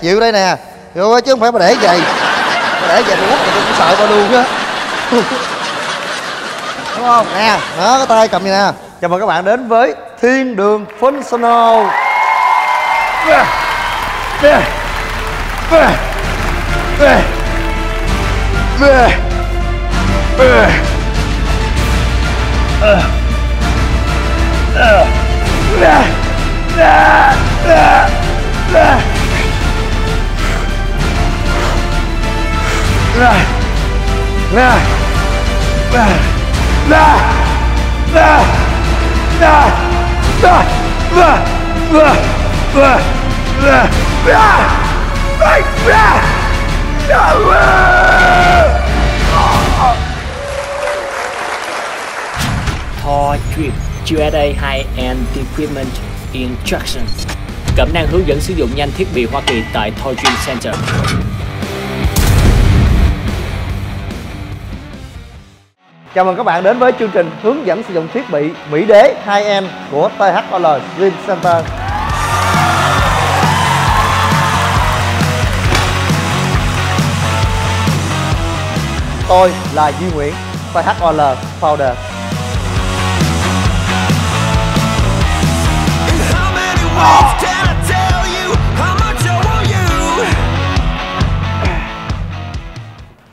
Chịu đây nè, rồi chứ không phải mà để vậy. Mà để vậy thì lắc thì tôi cũng sợ tao luôn á. Đúng không? Nè, đó, cái tay cầm vậy nè. Chào mừng các bạn đến với Thiên Đường Fun Sono. THOL GYM USA High End Equipment Instruction. Cẩm năng hướng dẫn sử dụng nhanh thiết bị Hoa Kỳ tại THOL GYM Center. Chào mừng các bạn đến với chương trình hướng dẫn sử dụng thiết bị Mỹ Đế 2M của THOL Green Center. Tôi là Duy Nguyễn, THOL Founder.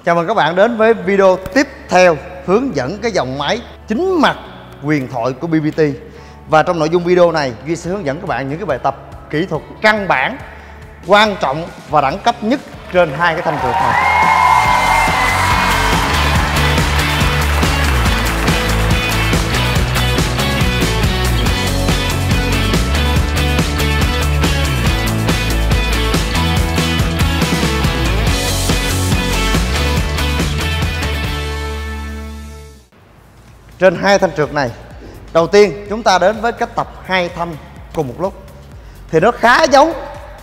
Chào mừng các bạn đến với video tiếp theo hướng dẫn cái dòng máy chính mặt huyền thoại của BBT. Và trong nội dung video này, Duy sẽ hướng dẫn các bạn những cái bài tập kỹ thuật căn bản, quan trọng và đẳng cấp nhất trên hai cái thanh trượt này. Trên hai thanh trượt này, đầu tiên chúng ta đến với cách tập hai thanh cùng một lúc. Thì nó khá giống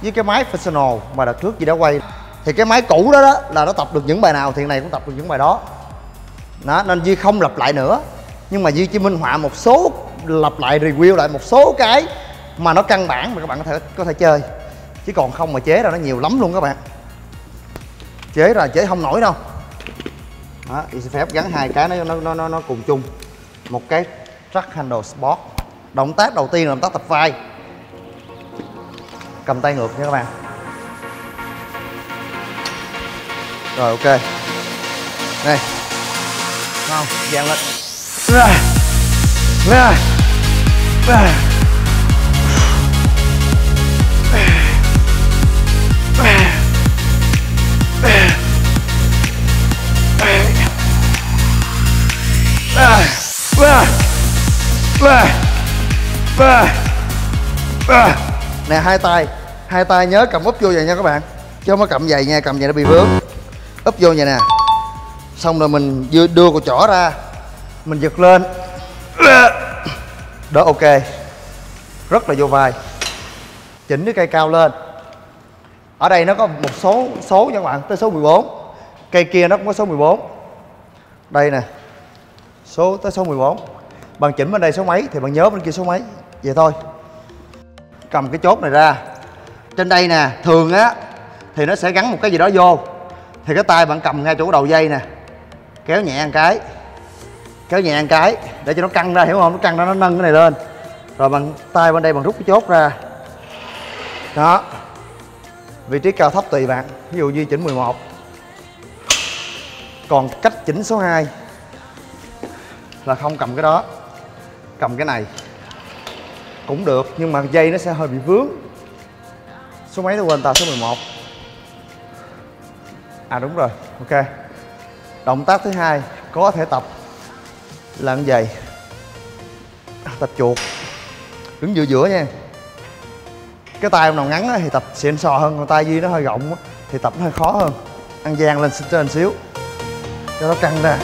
với cái máy personal mà đợt trước chị đã quay. Thì cái máy cũ đó, là nó tập được những bài nào thì cái này cũng tập được những bài đó. Đó, nên Duy không lặp lại nữa. Nhưng mà Duy chỉ minh họa một số, lặp lại review lại một số cái mà nó căn bản mà các bạn có thể chơi. Chứ còn không mà chế ra nó nhiều lắm luôn các bạn. Chế ra chế không nổi đâu. Đó, Duy sẽ phép gắn hai cái nó cùng chung. Một cái track handle sport. Động tác đầu tiên là động tác tập vai. Cầm tay ngược nha các bạn. Rồi ok. Đây. Không, dàn lên. Nè, hai tay nhớ cầm úp vô vậy nha các bạn, chứ không có cầm dày nha, cầm dày nó bị vướng. Úp vô vậy nè, xong rồi mình đưa con chỏ ra, mình giật lên đó, ok, rất là vô vai. Chỉnh cái cây cao lên, ở đây nó có một số nha các bạn, tới số 14, cây kia nó cũng có số 14 đây nè, số tới số 14. Bạn chỉnh bên đây số mấy thì bạn nhớ bên kia số mấy, vậy thôi. Cầm cái chốt này ra. Trên đây nè, thường á thì nó sẽ gắn một cái gì đó vô. Thì cái tay bạn cầm ngay chỗ đầu dây nè. Kéo nhẹ một cái. Kéo nhẹ một cái để cho nó căng ra, hiểu không? Nó căng ra nó nâng cái này lên. Rồi bằng tay bên đây bạn rút cái chốt ra. Đó. Vị trí cao thấp tùy bạn. Ví dụ Duy chỉnh 11. Còn cách chỉnh số 2 là không cầm cái đó. Cầm cái này cũng được, nhưng mà dây nó sẽ hơi bị vướng. Số mấy tôi quên ta, số 11. À đúng rồi, ok. Động tác thứ hai có thể tập là cái giày. Tập chuột. Đứng giữa giữa nha. Cái tay ông nào ngắn thì tập xịn sò hơn, còn tay Duy nó hơi rộng thì tập nó hơi khó hơn. Ăn gian lên trên xíu cho nó căng ra.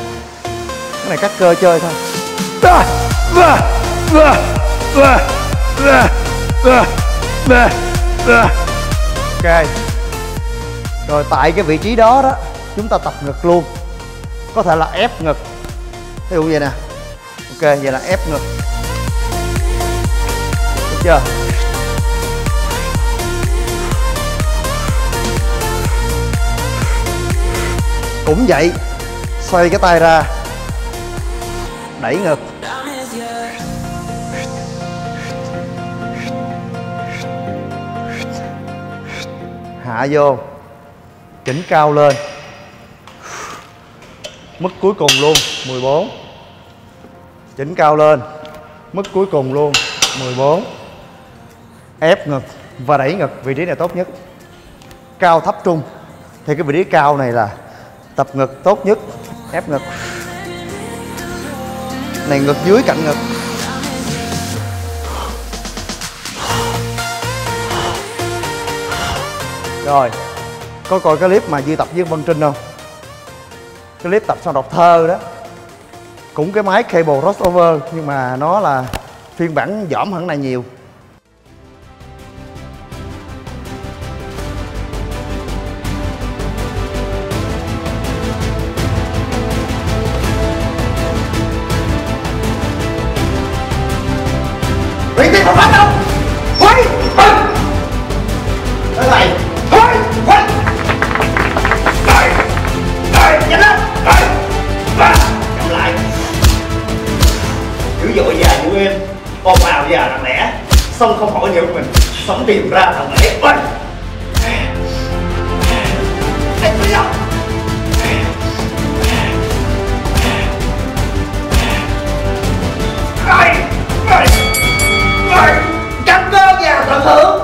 Cái này cắt cơ chơi thôi. Ok. Rồi tại cái vị trí đó đó, chúng ta tập ngực luôn. Có thể là ép ngực. Ví dụ vậy nè. Ok, vậy là ép ngực. Được chưa? Cũng vậy, xoay cái tay ra, đẩy ngực. Hạ vô, chỉnh cao lên. Mức cuối cùng luôn, 14. Chỉnh cao lên, mức cuối cùng luôn, 14. Ép ngực và đẩy ngực, vị trí này tốt nhất. Cao thấp trung, thì cái vị trí cao này là tập ngực tốt nhất. Ép ngực này, ngực dưới cạnh ngực. Rồi, có coi cái clip mà Duy tập với Vân Trinh không? Cái clip tập sau đọc thơ đó, cũng cái máy Cable Crossover nhưng mà nó là phiên bản dỏm hơn này nhiều. Xong không hỏi nhiều mình, sống tìm ra thằng ấy. Ôi! Anh thấy không? Ây! Ây! Ây! Cánh cơ nhà thằng hữu,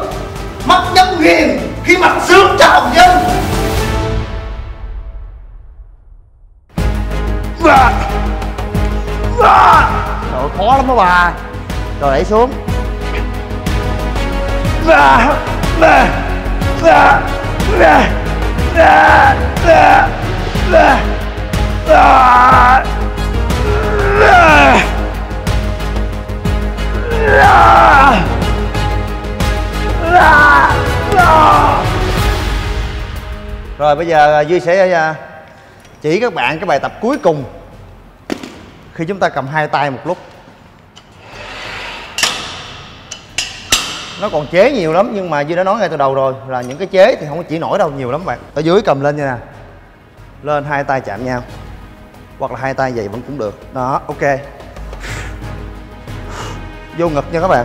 mắt nhắm nghiền khi mặt xương cho hồng dân. Trời, khó lắm đó bà. Rồi đẩy xuống. Rồi bây giờ Duy sẽ chỉ các bạn cái bài tập cuối cùng khi chúng ta cầm hai tay một lúc. Nó còn chế nhiều lắm nhưng mà Duy đã nói ngay từ đầu rồi là những cái chế thì không có chỉ nổi đâu, nhiều lắm bạn. Ở dưới cầm lên như nè, lên hai tay chạm nhau hoặc là hai tay vậy vẫn cũng được đó. Ok, vô ngực nha các bạn,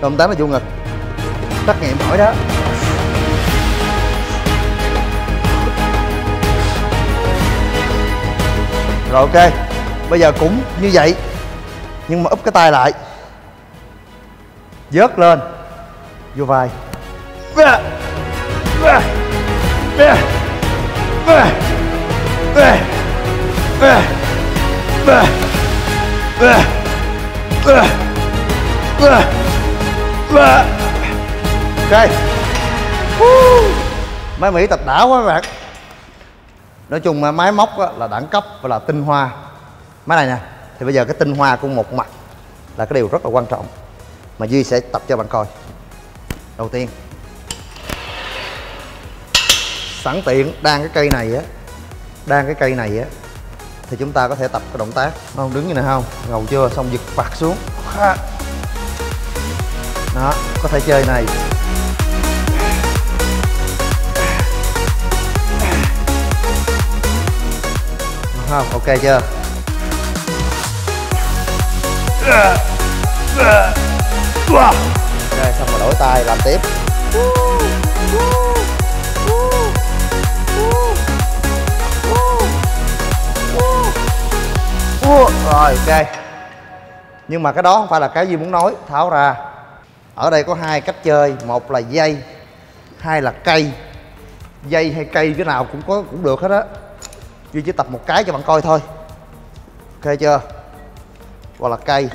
động tác là vô ngực, trắc nghiệm hỏi đó. Rồi ok, bây giờ cũng như vậy nhưng mà úp cái tay lại, vớt lên vô vai. Ok, máy Mỹ tập đã quá các bạn. Nói chung mà máy móc là đẳng cấp và là tinh hoa. Máy này nè, thì bây giờ cái tinh hoa của một mặt là cái điều rất là quan trọng mà Duy sẽ tập cho bạn coi. Đầu tiên, sẵn tiện đang cái cây này á, thì chúng ta có thể tập cái động tác không đứng như này không, ngầu chưa, xong giật vặt xuống. Đó, có thể chơi này. Không, ok chưa? Rồi xong rồi đổi tay làm tiếp. Rồi ok. Nhưng mà cái đó không phải là cái Duy muốn nói, tháo ra. Ở đây có hai cách chơi, một là dây, hai là cây. Dây hay cây cái nào cũng có, cũng được hết á. Duy chỉ tập một cái cho bạn coi thôi. Ok chưa? Hoặc là cây.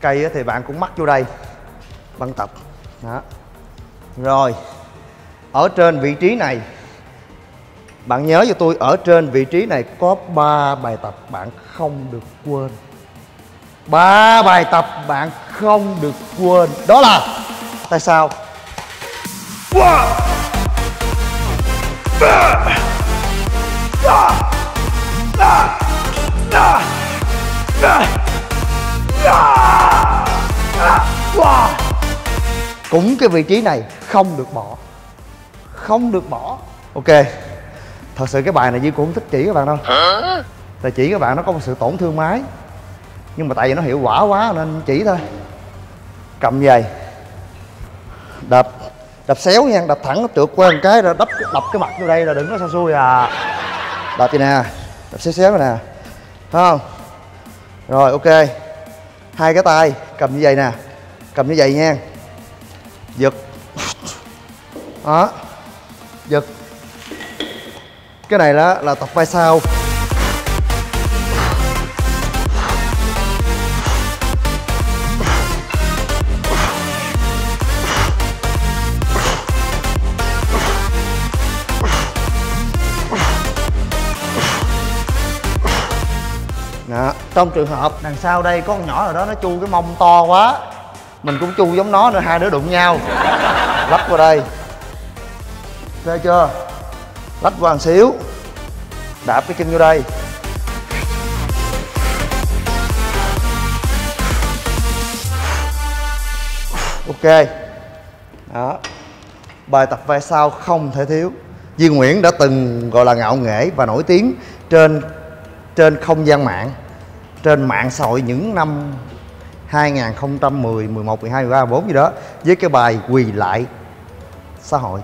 Cây thì bạn cũng mắc vô đây, bạn tập đó. Rồi ở trên vị trí này, bạn nhớ cho tôi, ở trên vị trí này có 3 bài tập bạn không được quên. 3 bài tập bạn không được quên. Đó là tại sao? Cũng cái vị trí này không được bỏ. Ok, Thật sự cái bài này Duy cũng không thích chỉ các bạn đâu. Tại chỉ các bạn nó có một sự tổn thương máy. Nhưng mà tại vì nó hiệu quả quá nên chỉ thôi. Cầm về. Đập. Đập xéo nha, đập thẳng nó trượt qua một cái rồi đập cái mặt vô đây là đừng có sao xui à. Đập vậy nè. Đập xéo xéo nè. Thấy không? Rồi ok. Hai cái tay cầm như vậy nè. Cầm như vậy nha. Giật. Đó. Giật. Cái này đó là tập vai sau. Đó. Trong trường hợp đằng sau đây có con nhỏ nào đó nó chu cái mông to quá, mình cũng chu giống nó nữa, hai đứa đụng nhau. Lắp qua đây. Thấy chưa? Lách qua một xíu. Đạp cái chân vô đây. Ok. Đó. Bài tập vai sau không thể thiếu. Duy Nguyễn đã từng gọi là ngạo nghễ và nổi tiếng trên không gian mạng, trên mạng xã hội những năm 2010, 11, 12, 13, 14 gì đó với cái bài quỳ lại xã hội,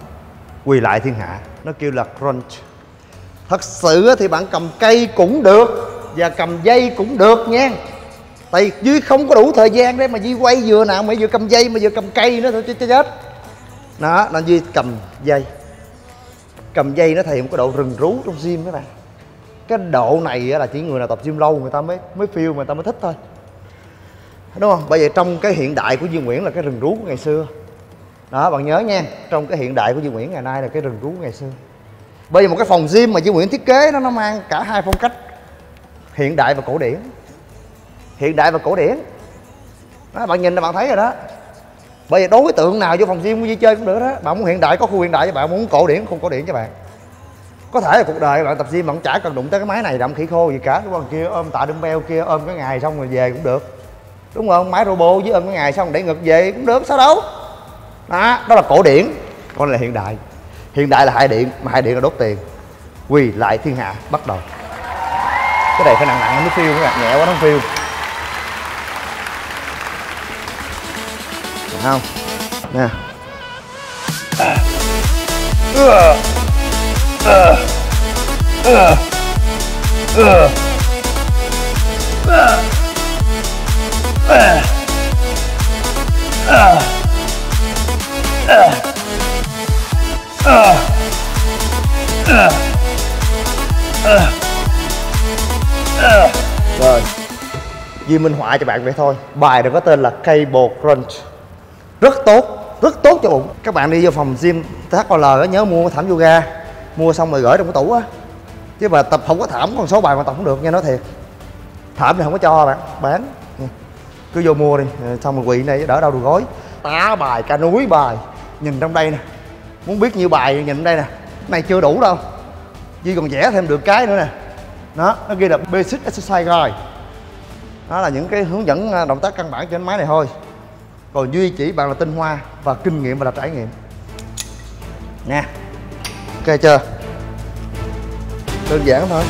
quỳ lại thiên hạ, nó kêu là crunch. Thật sự thì bạn cầm cây cũng được và cầm dây cũng được nha. Tại Duy không có đủ thời gian để mà Duy quay vừa nào mà vừa cầm dây mà vừa cầm cây nữa thôi chứ chết. Đó, nên Duy cầm dây. Cầm dây nó thể hiện một cái độ rừng rú trong gym các bạn. Cái độ này là chỉ người nào tập gym lâu người ta mới feel, người ta mới thích thôi. Đúng không? Bởi vậy trong cái hiện đại của Duy Nguyễn là cái rừng rú của ngày xưa. Đó, bạn nhớ nha, trong cái hiện đại của Duy Nguyễn ngày nay là cái rừng rú của ngày xưa. Bây giờ một cái phòng gym mà Duy Nguyễn thiết kế nó mang cả hai phong cách hiện đại và cổ điển. Hiện đại và cổ điển. Đó, bạn nhìn là bạn thấy rồi đó. Bây giờ đối tượng nào vô phòng gym của Duy chơi cũng được đó. Bạn muốn hiện đại có khu hiện đại cho bạn, muốn cổ điển không cổ điển cho bạn. Có thể là cuộc đời bạn tập gym bạn chả cần đụng tới cái máy này đậm khỉ khô gì cả, cái kia ôm tạ dumbbell kia ôm cái ngày xong rồi về cũng được. Đúng không? Máy robot với ôm cái ngày xong để ngực về cũng được, sao đâu. Đó là cổ điển, còn là hiện đại. Hiện đại là hại điện, mà hại điện là đốt tiền. Quỳ lại thiên hạ, bắt đầu. Cái này phải nặng nặng nó mới phiêu, nhẹ quá nó không phiêu. Được không? Nè. Rồi Duy minh họa cho bạn vậy thôi. Bài được có tên là Cable Crunch. Rất tốt cho bụng. Các bạn đi vô phòng gym THOL nhớ mua thảm yoga. Mua xong rồi gửi trong cái tủ á. Chứ mà tập không có thảm, còn số bài mà tập không được nha, nói thiệt. Thảm này không có cho bạn, bán. Cứ vô mua đi, xong rồi quỳ này đỡ đau đùi gối. Tá bài, cả núi bài. Nhìn trong đây nè. Muốn biết nhiêu bài nhìn trong đây nè. Này chưa đủ đâu, Duy còn vẽ thêm được cái nữa nè. Đó, nó ghi là Basic Exercise Guide. Đó là những cái hướng dẫn động tác căn bản trên máy này thôi. Còn Duy chỉ bạn là tinh hoa và kinh nghiệm và là trải nghiệm. Nè. Ok chưa? Đơn giản thôi.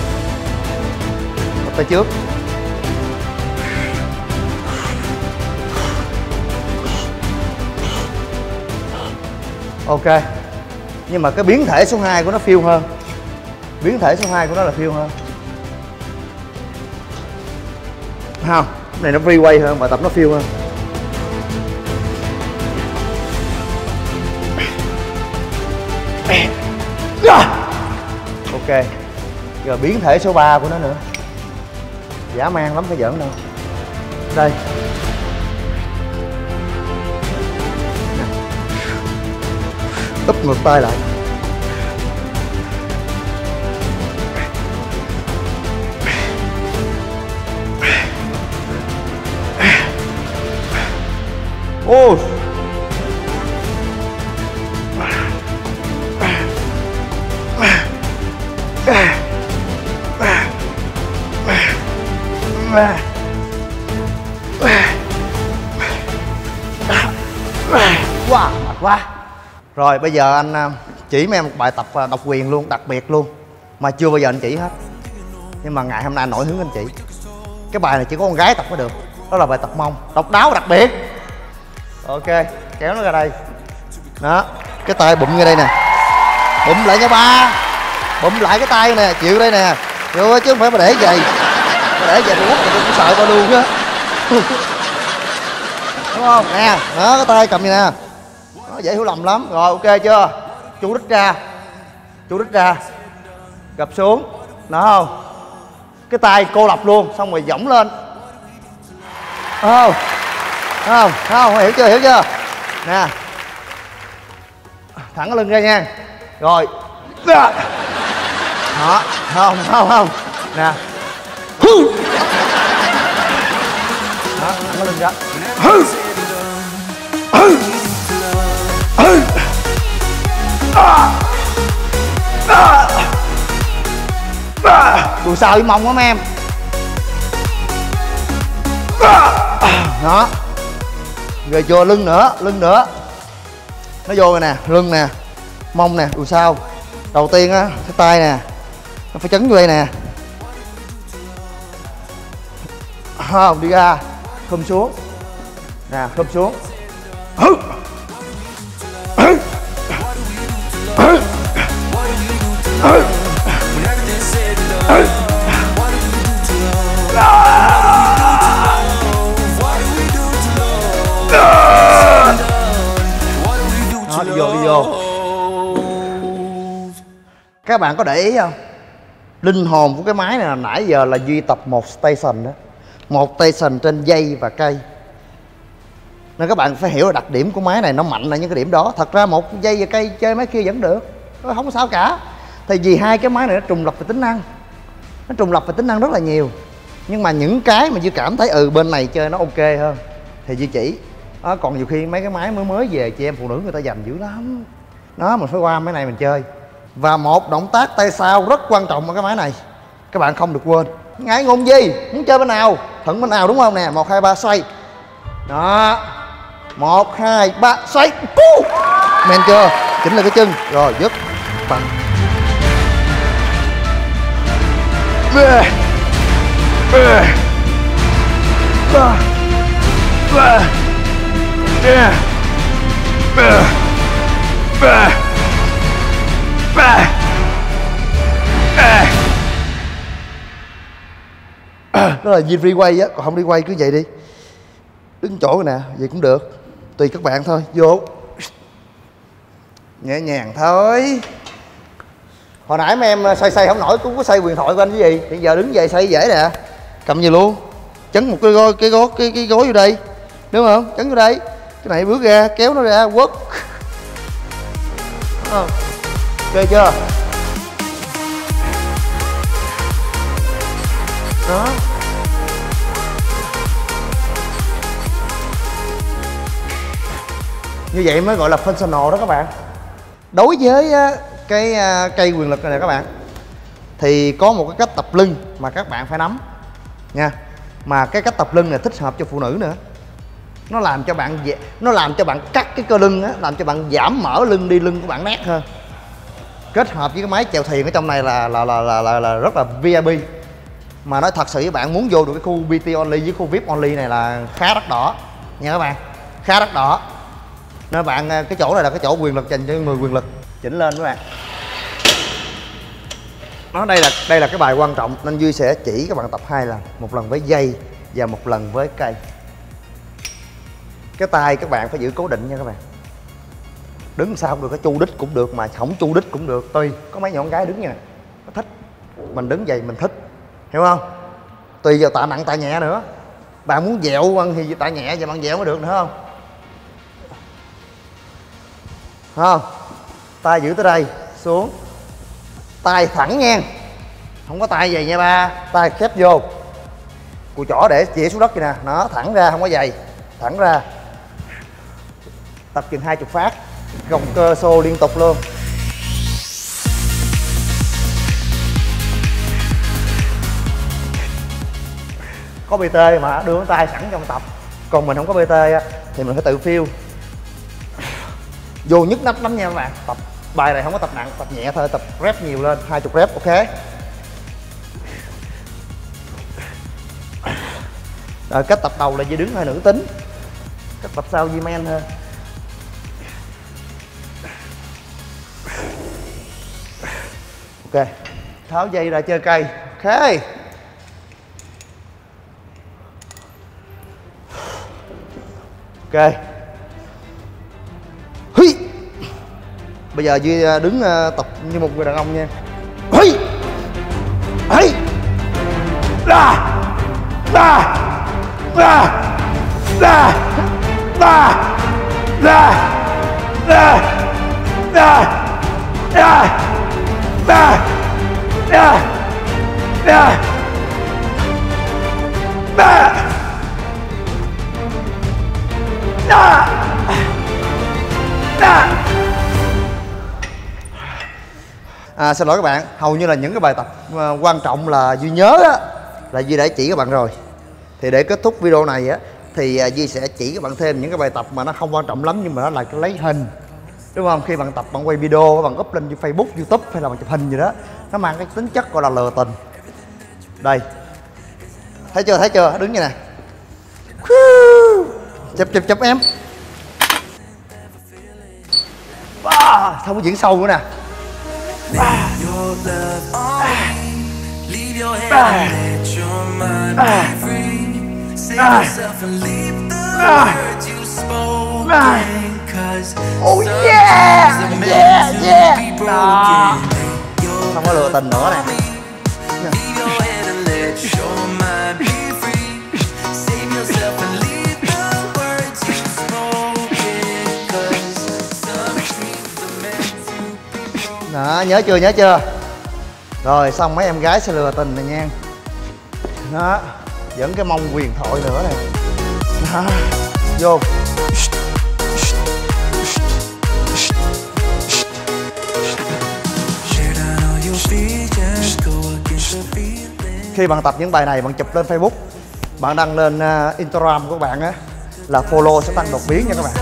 Một tay trước. Ok. Nhưng mà cái biến thể số 2 của nó phiêu hơn. Biến thể số 2 của nó là phiêu hơn. Không, cái này nó freeway hơn, bài tập nó phiêu hơn. Ok. Rồi biến thể số 3 của nó nữa. Dã man lắm, phải giỡn đâu. Đây. Úp ngược tay lại. Ô. Wow, mệt quá. Rồi bây giờ anh chỉ em một bài tập độc quyền luôn, đặc biệt luôn. mà chưa bao giờ anh chỉ hết. Nhưng mà ngày hôm nay anh nổi hứng anh chị. Cái bài này chỉ có con gái tập mới được, đó là bài tập mông độc đáo đặc biệt. Ok, kéo nó ra đây. Đó, cái tay bụng ra đây nè, bụng lại nha ba, bụng lại cái tay nè, chịu đây nè. Rồi chứ không phải mà để vậy, mà để vậy thì rất là tôi cũng sợ ba luôn á. Đúng không nè, đó cái tay cầm vậy nè, nó dễ hiểu lầm lắm. Rồi ok chưa, chú đích ra, chú đích ra, gập xuống, nó không, cái tay cô lập luôn, xong rồi võng lên. Không, không, không, hiểu chưa, hiểu chưa nè, thẳng cái lưng ra nha. Rồi đó, không, không, không nè, đó, thẳng cái lưng ra. Tôi sợ mông lắm em. Đó, rồi cho lưng nữa, lưng nữa, nó vô rồi nè, lưng nè, mông nè, đùi sau. Đầu tiên á, cái tay nè, nó phải chấn vô đây nè, không đi ra, khum xuống nè, khum xuống. Đó, đi vô, đi vô. Các bạn có để ý không? Linh hồn của cái máy này là nãy giờ là Duy tập một station đó, một station trên dây và cây. Nên các bạn phải hiểu là đặc điểm của máy này nó mạnh là những cái điểm đó. Thật ra một dây và cây chơi máy kia vẫn được, nó không sao cả. Thì vì hai cái máy này nó trùng lập về tính năng, nó trùng lập về tính năng rất là nhiều. Nhưng mà những cái mà Duy cảm thấy ừ bên này chơi nó ok hơn thì Duy chỉ. Đó, còn nhiều khi mấy cái máy mới về chị em phụ nữ người ta dành dữ lắm. Đó, mình phải qua máy này mình chơi. Và một động tác tay sau rất quan trọng ở cái máy này, các bạn không được quên. Ngại ngùng gì, muốn chơi bên nào thuận bên nào đúng không nè. 1, 2, 3 xoay. Đó, 1, 2, 3 xoay. Men chưa, chỉnh lại cái chân. Rồi dứt bằng. Đó là Duy replay á, còn không replay cứ vậy đi. Đứng chỗ nè, vậy cũng được. Tùy các bạn thôi, vô. Nhẹ nhàng thôi. Hồi nãy mấy em xoay không nổi cũng có xoay quyền thoại của anh cái gì. Hiện giờ đứng dậy xoay dễ nè. Cầm gì luôn. Chấn một cái gối vô đây. Đúng không? Chấn vô đây. Cái này bước ra, kéo nó ra, quất. Chơi chưa? Đó. Như vậy mới gọi là functional đó các bạn. Đối với cái cây quyền lực này nè các bạn, thì có một cái cách tập lưng mà các bạn phải nắm nha. Mà cái cách tập lưng này thích hợp cho phụ nữ nữa. Nó làm cho bạn cắt cái cơ lưng á, làm cho bạn giảm mỡ lưng đi, lưng của bạn nét hơn. Kết hợp với cái máy chèo thuyền ở trong này là rất là VIP. Mà nói thật sự với bạn, muốn vô được cái khu BT only với khu VIP only này là khá đắt đỏ nha các bạn, khá đắt đỏ. Nên bạn cái chỗ này là cái chỗ quyền lực dành cho người quyền lực. Chỉnh lên các bạn. Nó đây là cái bài quan trọng nên Duy sẽ chỉ các bạn tập 2 lần, một lần với dây và một lần với cây. Cái tay các bạn phải giữ cố định nha các bạn. Đứng sao cũng được, cái chu đích cũng được mà không chu đích cũng được, tùy. Có mấy nhỏ gái đứng nha, nó thích. Mình đứng vậy mình thích, hiểu không? Tùy vào tạ nặng tạ nhẹ nữa. Bạn muốn dẹo thì tạ nhẹ và bạn dẹo mới được nữa không? Không, tay giữ tới đây, xuống. Tay thẳng nha, không có tay dày nha ba. Tay khép vô. Cùi chỏ để dĩa xuống đất vậy nè. Nó thẳng ra, không có dày. Thẳng ra. Tập chừng 20 phát. Gồng cơ xô liên tục luôn. Có BT mà đưa cái tay sẵn trong tập. Còn mình không có BT thì mình phải tự phiêu. Vô nhức nách lắm nha các bạn. Tập Bài này không có tập nặng, tập nhẹ thôi, tập rep nhiều lên, 20 rep, ok. Rồi cách tập đầu là chỉ đứng hơi nữ tính. Cách tập sau gym men thôi. Ok, tháo dây ra chơi cây, ok. Ok. Hi. Bây giờ Duy đứng tập như một người đàn ông nha. Hi. Hi. Da. Da. Da. Da. Da. Da. Da. Da. Da. Da. Da. Da. Da. Đó. Đó. À, xin lỗi các bạn, hầu như là những cái bài tập quan trọng là Duy nhớ đó, là Duy đã chỉ các bạn rồi. Thì để kết thúc video này á, thì Duy sẽ chỉ các bạn thêm những cái bài tập mà nó không quan trọng lắm nhưng mà nó là lấy hình, đúng không? Khi bạn tập, bạn quay video, bạn up lên Facebook, YouTube hay là bạn chụp hình gì đó, nó mang cái tính chất gọi là lừa tình. Đây, thấy chưa, thấy chưa? Đứng như nè, chụp chụp chụp em. À, không có diễn sâu nữa nè. À. À. À. À. À. Oh yeah, yeah, yeah. Đó. Không có lừa tình nữa nè. Đó, nhớ chưa, nhớ chưa? Rồi xong mấy em gái sẽ lừa tình này nha. Đó, dẫn cái mông quyền thoại nữa này. Đó, vô. Khi bạn tập những bài này, bạn chụp lên Facebook, bạn đăng lên Instagram của bạn á, là follow sẽ tăng đột biến nha các bạn.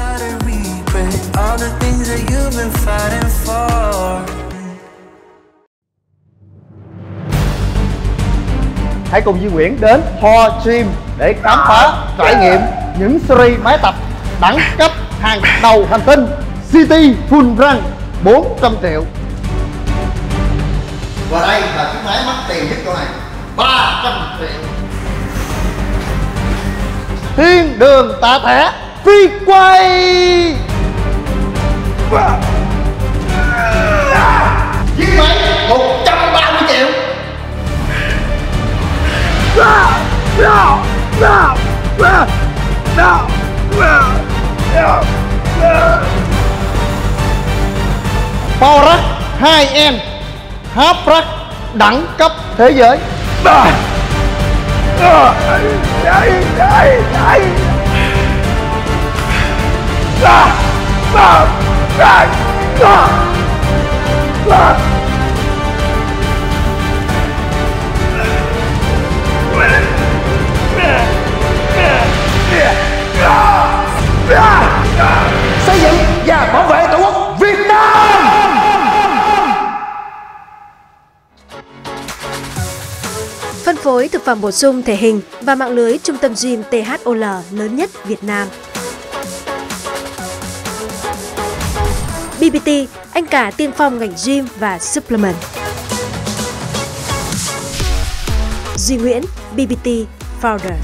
Hãy cùng Duy Nguyễn đến THOL Gym để khám phá, trải nghiệm những series máy tập đẳng cấp hàng đầu hành tinh. City Full Run 400 triệu. Và đây là chiếc máy mắc tiền nhất chỗ này, 300 triệu. Thiên đường tạ thẻ phi quay. Chiếc máy 130 triệu. Power rack 2M, half rack đẳng cấp thế giới. Xây dựng và bảo vệ Tổ quốc Việt Nam. Phân phối thực phẩm bổ sung thể hình và mạng lưới trung tâm gym THOL lớn nhất Việt Nam. BBT, anh cả tiên phong ngành gym và supplement. Duy Nguyễn, BBT Founder.